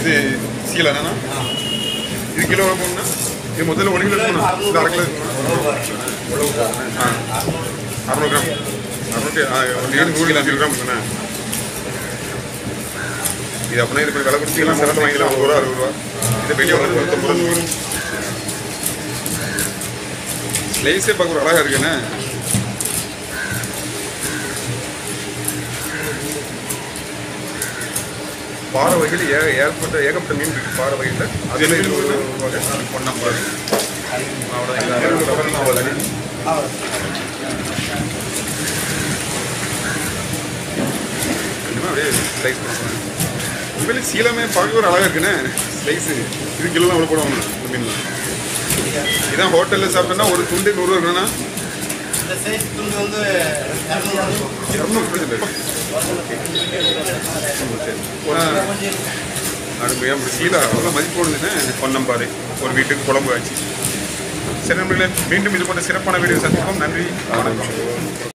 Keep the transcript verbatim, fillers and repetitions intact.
இது சீலனா இது கிலோ போடுனா இது முதல்ல ஒரு கிலோ போடுனா இது அரை கிலோ போடுனா அரை கிராம் அரை கிலோ ஒரு கிராம் போடுனா இது அப்படியே இருக்கு விலை கொடுத்தீங்களா சிறந்த வாங்கிக்கலாம் ஒரு ரூபா அறுபது ரூபா இது பெரிய ஒரு தொண்ணூறு ரூபா லேஸே பார்க்க ஒரு அழகாக இருக்குண்ணே பாறை வகையில் ஏ ஏற்பட்ட ஏகப்பட்ட மீன் இருக்குது பாறை வகையில் அதில் இது ஒரு வகை பொன்னம்பாடு அப்படியே ஸ்லைஸ் பண்ணுறேன் உண்மையிலே சீலமே பார்க்க ஒரு அழகாக இருக்குண்ணே ஸ்லைஸு இது கிலோலாம் அவ்வளோ போடுவாங்க இந்த மீனில் இதான் ஹோட்டலில் சாப்பிட்டோன்னா ஒரு துண்டு நூறுரூவா இருக்குன்னா துண்டு வந்து அடுமையாக சீலா அவ்வளோ மதிப்பு போடுதுன்னா பொன்னம்பாடு ஒரு வீட்டுக்கு குழம்பு ஆச்சு சரி நம்மளே மீண்டும் இது போன்ற சிறப்பான வீடியோ சந்திப்போம். நன்றி, வணக்கம்.